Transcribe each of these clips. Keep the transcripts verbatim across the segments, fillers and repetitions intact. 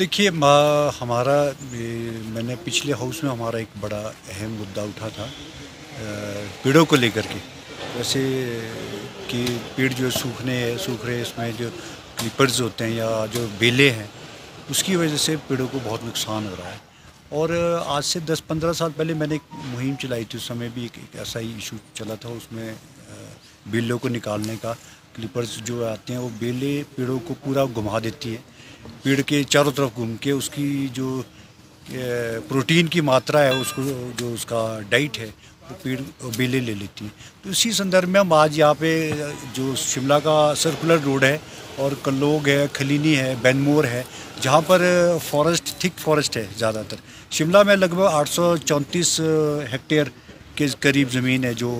देखिए हमारा मैंने पिछले हाउस में हमारा एक बड़ा अहम मुद्दा उठा था पेड़ों को लेकर के, जैसे कि पेड़ जो सूखने सूख रहे इसमें जो क्लिपर्स होते हैं या जो बेले हैं उसकी वजह से पेड़ों को बहुत नुकसान हो रहा है। और आज से दस पंद्रह साल पहले मैंने एक मुहिम चलाई थी, उस समय भी एक, एक ऐसा ही इशू चला था, उसमें बेलों को निकालने का, क्लिपर्स जो आते हैं वो बेले पेड़ों को पूरा घुमा देती है, पेड़ के चारों तरफ घूम के उसकी जो प्रोटीन की मात्रा है उसको जो उसका डाइट है वो पेड़ बेले ले लेती हैं। तो इसी संदर्भ में हम आज यहाँ पे जो शिमला का सर्कुलर रोड है और कलोग है, खलीनी है, बैनमोर है, जहाँ पर फॉरेस्ट थिक फॉरेस्ट है ज़्यादातर। शिमला में लगभग आठ सौ चौंतीस हेक्टेयर के करीब ज़मीन है जो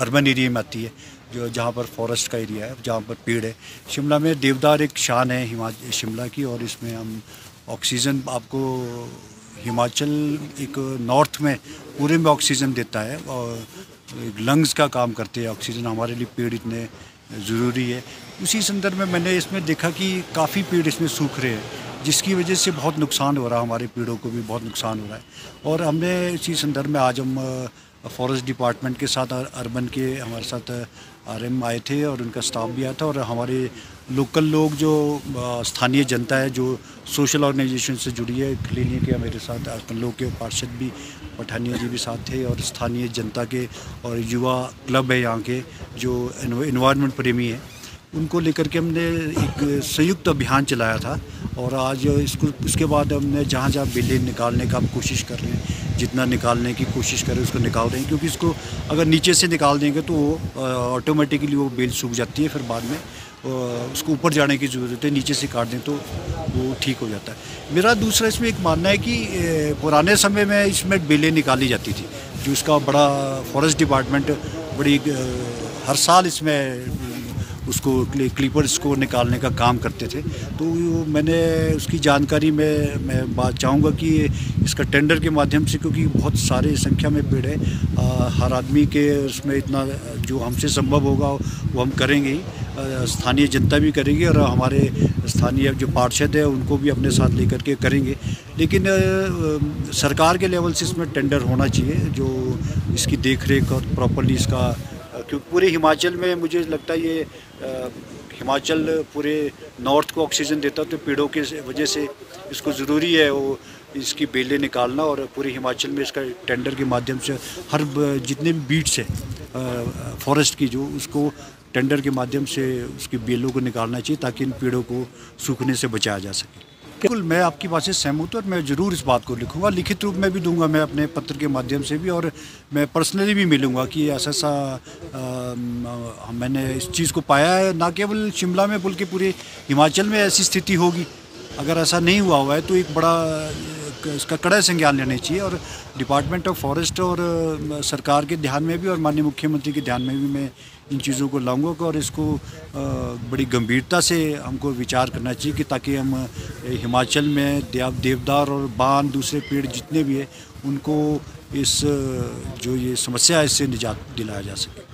अर्बन एरिया में आती है, जो जहाँ पर फॉरेस्ट का एरिया है, जहाँ पर पेड़ है। शिमला में देवदार एक शान है हिमाचल शिमला की, और इसमें हम ऑक्सीजन आपको हिमाचल एक नॉर्थ में पूरे में ऑक्सीजन देता है और लंग्स का काम करते हैं ऑक्सीजन, हमारे लिए पेड़ इतने ज़रूरी है। उसी संदर्भ में मैंने इसमें देखा कि काफ़ी पेड़ इसमें सूख रहे हैं, जिसकी वजह से बहुत नुकसान हो रहा है, हमारे पेड़ों को भी बहुत नुकसान हो रहा है। और हमने इसी संदर्भ में आज हम फॉरेस्ट डिपार्टमेंट के साथ अर्बन के हमारे साथ आरएम आए थे और उनका स्टाफ भी आया था, और हमारे लोकल लोग जो स्थानीय जनता है जो सोशल ऑर्गेनाइजेशन से जुड़ी है, क्लिनिक के मेरे साथ अर्बन लोग के पार्षद भी पठानिया जी भी साथ थे, और स्थानीय जनता के और युवा क्लब है यहाँ के जो एनवायरनमेंट प्रेमी है, उनको लेकर के हमने एक संयुक्त अभियान चलाया था। और आज इसको उसके बाद हमने जहाँ जहाँ बेले निकालने का कोशिश कर रहे हैं, जितना निकालने की कोशिश कर रहे हैं उसको निकाल रहे हैं, क्योंकि इसको अगर नीचे से निकाल देंगे तो वो ऑटोमेटिकली वो बेल सूख जाती है, फिर बाद में उसको ऊपर जाने की ज़रूरत है, नीचे से काट दें तो वो ठीक हो जाता है। मेरा दूसरा इसमें एक मानना है कि पुराने समय में इसमें बेलें निकाली जाती थी, जो इसका बड़ा फॉरेस्ट डिपार्टमेंट बड़ी हर साल इसमें उसको क्लिपर्स को निकालने का काम करते थे। तो मैंने उसकी जानकारी में मैं बात चाहूँगा कि इसका टेंडर के माध्यम से, क्योंकि बहुत सारे संख्या में पेड़ है, आ, हर आदमी के उसमें इतना जो हमसे संभव होगा वो हम करेंगे ही, स्थानीय जनता भी करेगी और हमारे स्थानीय जो पार्षद है उनको भी अपने साथ लेकर के करेंगे। लेकिन आ, सरकार के लेवल से इसमें टेंडर होना चाहिए जो इसकी देखरेख और प्रॉपर्ली इसका, क्योंकि पूरे हिमाचल में मुझे लगता है ये आ, हिमाचल पूरे नॉर्थ को ऑक्सीजन देता, तो पेड़ों के वजह से इसको ज़रूरी है वो इसकी बेलें निकालना। और पूरे हिमाचल में इसका टेंडर के माध्यम से हर जितने भी बीट्स है फॉरेस्ट की जो, उसको टेंडर के माध्यम से उसकी बेलों को निकालना चाहिए ताकि इन पेड़ों को सूखने से बचाया जा सके। बिल्कुल मैं आपकी बात से सहमत हूँ और मैं ज़रूर इस बात को लिखूंगा, लिखित रूप में भी दूंगा, मैं अपने पत्र के माध्यम से भी, और मैं पर्सनली भी मिलूंगा कि ऐसा ऐसा मैंने इस चीज़ को पाया है, ना केवल शिमला में बल्कि पूरे हिमाचल में ऐसी स्थिति होगी। अगर ऐसा नहीं हुआ हुआ है तो एक बड़ा इसका कड़ा संज्ञान लेना चाहिए, और डिपार्टमेंट ऑफ फॉरेस्ट और सरकार के ध्यान में भी और माननीय मुख्यमंत्री के ध्यान में भी मैं इन चीज़ों को लाऊंगा, और इसको बड़ी गंभीरता से हमको विचार करना चाहिए कि ताकि हम हिमाचल में देवदार और बान दूसरे पेड़ जितने भी हैं उनको इस जो ये समस्या है इससे निजात दिलाया जा सके।